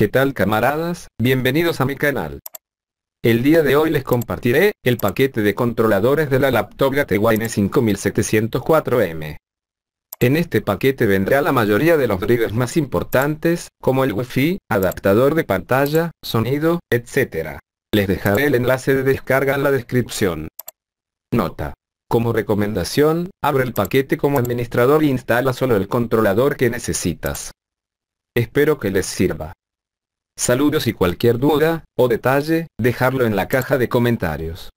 ¿Qué tal camaradas? Bienvenidos a mi canal. El día de hoy les compartiré el paquete de controladores de la laptop Gateway N5704M. En este paquete vendrá la mayoría de los drivers más importantes, como el Wi-Fi, adaptador de pantalla, sonido, etc. Les dejaré el enlace de descarga en la descripción. Nota. Como recomendación, abre el paquete como administrador e instala solo el controlador que necesitas. Espero que les sirva. Saludos y cualquier duda o detalle, dejarlo en la caja de comentarios.